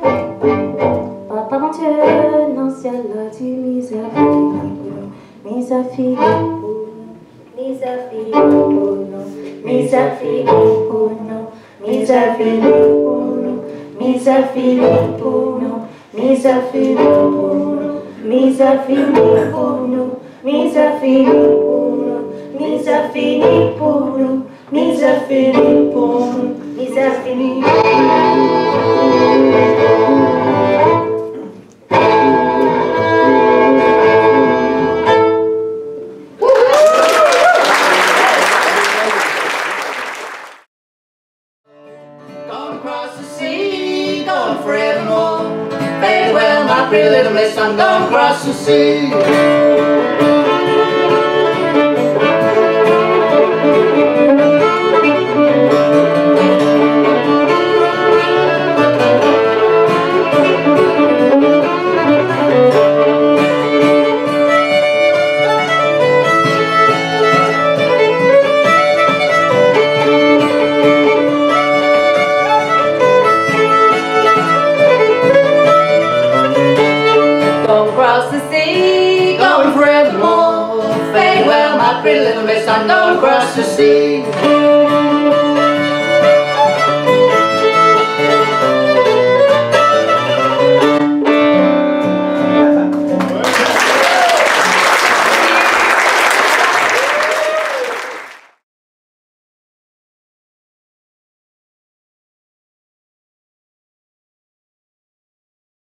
Papa mon Dieu, non ciel a dit Miserfini Pretty little miss, I don't cross the sea.